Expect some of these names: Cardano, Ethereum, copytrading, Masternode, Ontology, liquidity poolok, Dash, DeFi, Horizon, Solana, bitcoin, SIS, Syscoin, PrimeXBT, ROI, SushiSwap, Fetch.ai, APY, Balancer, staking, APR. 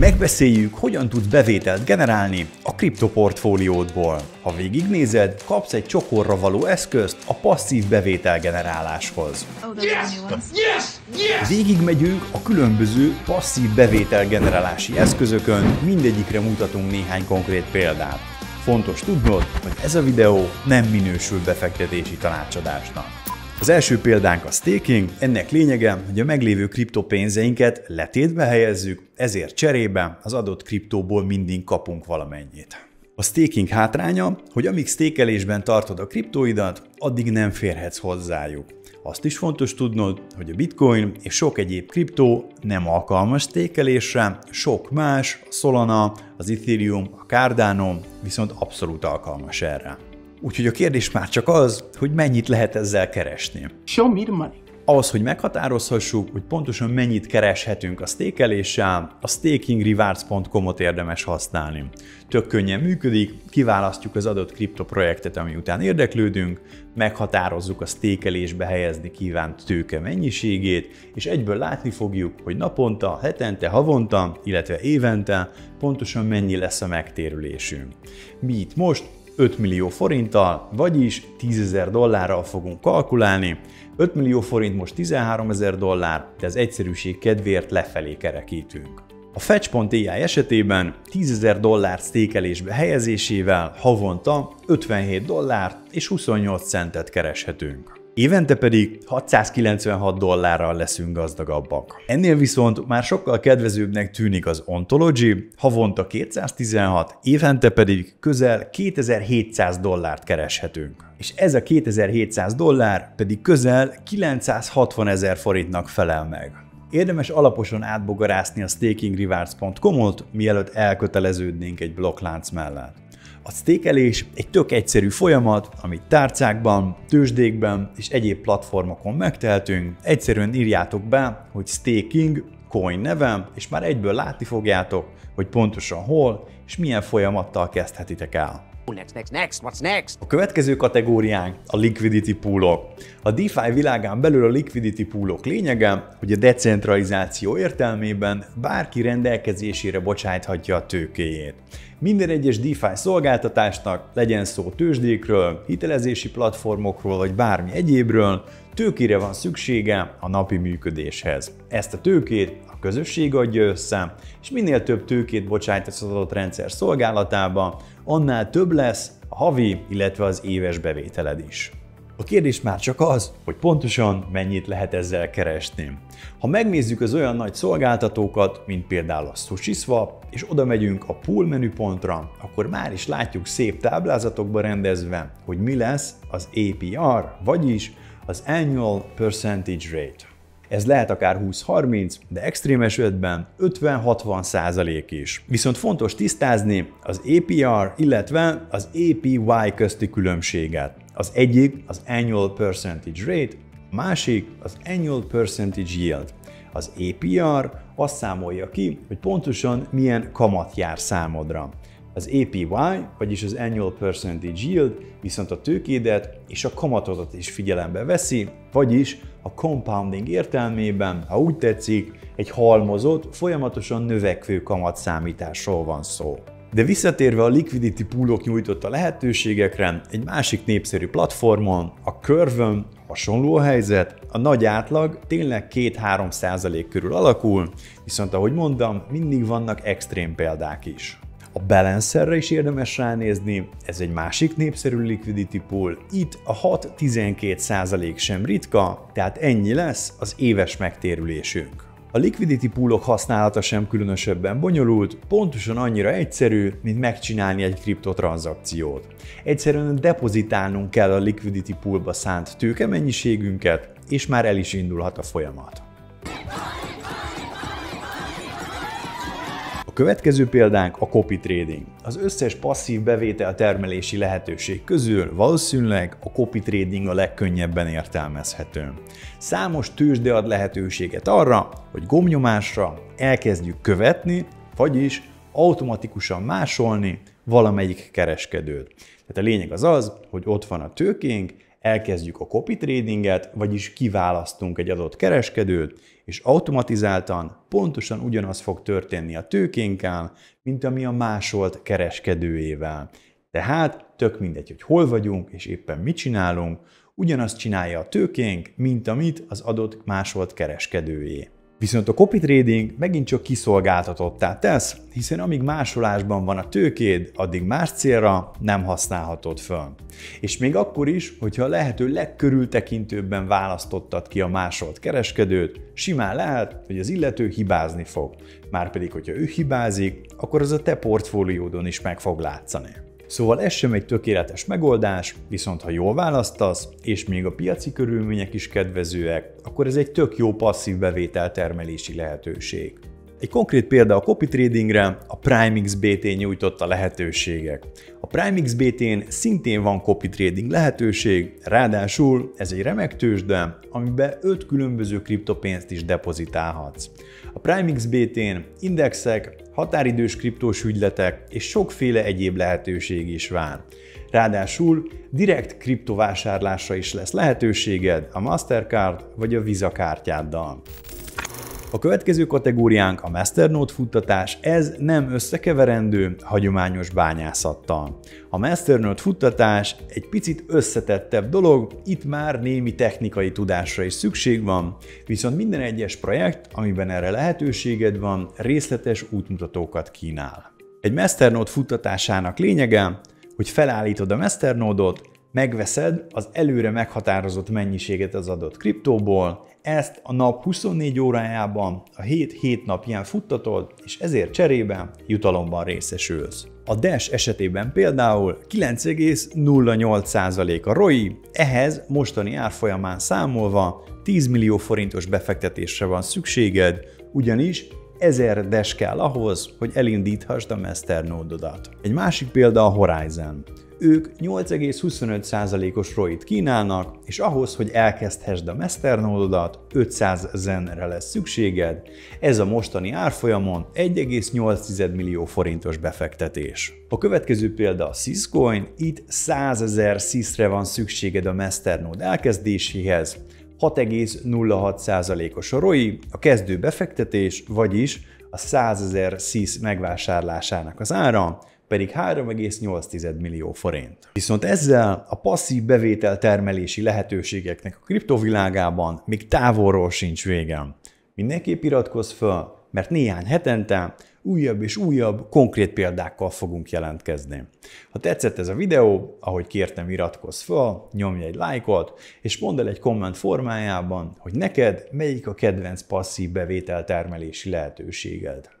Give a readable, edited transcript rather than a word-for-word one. Megbeszéljük, hogyan tudsz bevételt generálni a kriptoportfóliódból. Ha végignézed, kapsz egy csokorra való eszközt a passzív bevételgeneráláshoz. Végigmegyünk a különböző passzív bevételgenerálási eszközökön, mindegyikre mutatunk néhány konkrét példát. Fontos tudnod, hogy ez a videó nem minősül befektetési tanácsadásnak. Az első példánk a staking, ennek lényege, hogy a meglévő kriptopénzeinket letétbe helyezzük, ezért cserébe az adott kriptóból mindig kapunk valamennyit. A staking hátránya, hogy amíg stakelésben tartod a kriptóidat, addig nem férhetsz hozzájuk. Azt is fontos tudnod, hogy a bitcoin és sok egyéb kriptó nem alkalmas stakelésre, sok más, a Solana, az Ethereum, a Cardano viszont abszolút alkalmas erre. Úgyhogy a kérdés már csak az, hogy mennyit lehet ezzel keresni. Ahhoz, hogy meghatározhassuk, hogy pontosan mennyit kereshetünk a stakeléssel, a stakingrewards.com-ot érdemes használni. Tök könnyen működik, kiválasztjuk az adott kriptoprojektet, ami után érdeklődünk, meghatározzuk a stakelésbe helyezni kívánt tőke mennyiségét, és egyből látni fogjuk, hogy naponta, hetente, havonta, illetve évente pontosan mennyi lesz a megtérülésünk. Mi itt most 5 millió forinttal, vagyis 10.000 dollárral fogunk kalkulálni. 5 millió forint most 13.000 dollár, de az egyszerűség kedvéért lefelé kerekítünk. A Fetch.ai esetében 10.000 dollár stakelésbe helyezésével havonta 57 dollárt és 28 centet kereshetünk. Évente pedig 696 dollárral leszünk gazdagabbak. Ennél viszont már sokkal kedvezőbbnek tűnik az Ontology, havonta 216, évente pedig közel 2700 dollárt kereshetünk. És ez a 2700 dollár pedig közel 960.000 forintnak felel meg. Érdemes alaposan átbogarászni a stakingrewards.com-ot, mielőtt elköteleződnénk egy blokklánc mellett. A stakelés egy tök egyszerű folyamat, amit tárcákban, tőzsdékben és egyéb platformokon megtehetünk. Egyszerűen írjátok be, hogy staking, coin nevem, és már egyből látni fogjátok, hogy pontosan hol és milyen folyamattal kezdhetitek el. What's next? A következő kategóriánk a liquidity poolok. A DeFi világán belül a liquidity poolok lényege, hogy a decentralizáció értelmében bárki rendelkezésére bocsájthatja a tőkéjét. Minden egyes DeFi szolgáltatásnak, legyen szó tőzsdékről, hitelezési platformokról vagy bármi egyébről, tőkére van szüksége a napi működéshez. Ezt a tőkét a közösség adja össze, és minél több tőkét bocsájtasz az adott rendszer szolgálatába, annál több lesz a havi, illetve az éves bevételed is. A kérdés már csak az, hogy pontosan mennyit lehet ezzel keresni. Ha megnézzük az olyan nagy szolgáltatókat, mint például a SushiSwap, és oda megyünk a pool menüpontra, akkor már is látjuk szép táblázatokba rendezve, hogy mi lesz az APR, vagyis az Annual Percentage Rate. Ez lehet akár 20-30, de extrém esetben 50-60% is. Viszont fontos tisztázni az APR, illetve az APY közti különbséget. Az egyik az Annual Percentage Rate, a másik az Annual Percentage Yield. Az APR azt számolja ki, hogy pontosan milyen kamat jár számodra. Az APY, vagyis az Annual Percentage Yield viszont a tőkédet és a kamatodat is figyelembe veszi, vagyis a compounding értelmében, ha úgy tetszik, egy halmozott, folyamatosan növekvő kamatszámításról van szó. De visszatérve a liquidity poolok nyújtotta lehetőségekre, egy másik népszerű platformon, a Curve-ön hasonló a helyzet, a nagy átlag tényleg 2-3% körül alakul, viszont ahogy mondtam, mindig vannak extrém példák is. A Balancerre is érdemes ránézni, ez egy másik népszerű liquidity pool, itt a 6-12% sem ritka, tehát ennyi lesz az éves megtérülésünk. A liquidity poolok használata sem különösebben bonyolult, pontosan annyira egyszerű, mint megcsinálni egy kriptotranszakciót. Egyszerűen depozitálnunk kell a liquidity poolba szánt tőkemennyiségünket, és már el is indulhat a folyamat. A következő példánk a copy trading. Az összes passzív bevétel termelési lehetőség közül valószínűleg a copy trading a legkönnyebben értelmezhető. Számos tőzsde ad lehetőséget arra, hogy gombnyomásra elkezdjük követni, vagyis automatikusan másolni valamelyik kereskedőt. Tehát a lényeg az az, hogy ott van a tőkénk, elkezdjük a copy tradinget, vagyis kiválasztunk egy adott kereskedőt, és automatizáltan pontosan ugyanaz fog történni a tőkénkkel, mint ami a másolt kereskedőjével. Tehát tök mindegy, hogy hol vagyunk és éppen mit csinálunk, ugyanazt csinálja a tőkénk, mint amit az adott másolt kereskedőjé. Viszont a copy trading megint csak kiszolgáltatottá tesz, hiszen amíg másolásban van a tőkéd, addig más célra nem használhatod föl. És még akkor is, hogyha a lehető legkörültekintőbben választottad ki a másolt kereskedőt, simán lehet, hogy az illető hibázni fog. Márpedig, hogyha ő hibázik, akkor az a te portfóliódon is meg fog látszani. Szóval ez sem egy tökéletes megoldás, viszont ha jól választasz, és még a piaci körülmények is kedvezőek, akkor ez egy tök jó passzív bevételtermelési lehetőség. Egy konkrét példa a copy tradingre a PrimeXBT nyújtotta lehetőségek. A PrimeXBT-n szintén van copy trading lehetőség, ráadásul ez egy remek tőzsde, amiben 5 különböző kriptopénzt is depozitálhatsz. A PrimeXBT-n indexek, határidős kriptós ügyletek és sokféle egyéb lehetőség is vár. Ráadásul direkt kriptovásárlásra is lesz lehetőséged a Mastercard vagy a Visa kártyáddal. A következő kategóriánk a Masternode futtatás, ez nem összekeverendő hagyományos bányászattal. A Masternode futtatás egy picit összetettebb dolog, itt már némi technikai tudásra is szükség van, viszont minden egyes projekt, amiben erre lehetőséged van, részletes útmutatókat kínál. Egy Masternode futtatásának lényege, hogy felállítod a Masternode-ot, megveszed az előre meghatározott mennyiséget az adott kriptóból, ezt a nap 24 órájában a hét 7 napján futtatod, és ezért cserébe jutalomban részesülsz. A Dash esetében például 9,08% a ROI, ehhez mostani árfolyamán számolva 10 millió forintos befektetésre van szükséged, ugyanis 1000 Dash kell ahhoz, hogy elindíthasd a Masternode-odat. Egy másik példa a Horizon. Ők 8,25%-os ROI-t kínálnak, és ahhoz, hogy elkezdhessd a Masternode-odat, 500 zenre lesz szükséged, ez a mostani árfolyamon 1,8 millió forintos befektetés. A következő példa a Syscoin, itt 100 ezer SIS-re van szükséged a Masternode elkezdéséhez, 6,06%-os a ROI, a kezdő befektetés, vagyis a 100 ezer SIS megvásárlásának az ára, pedig 3,8 millió forint. Viszont ezzel a passzív bevételtermelési lehetőségeknek a kriptovilágában még távolról sincs vége. Mindenképp iratkozz fel, mert néhány hetente újabb és újabb konkrét példákkal fogunk jelentkezni. Ha tetszett ez a videó, ahogy kértem, iratkozz fel, nyomj egy lájkot, és mondd el egy komment formájában, hogy neked melyik a kedvenc passzív bevételtermelési lehetőséged.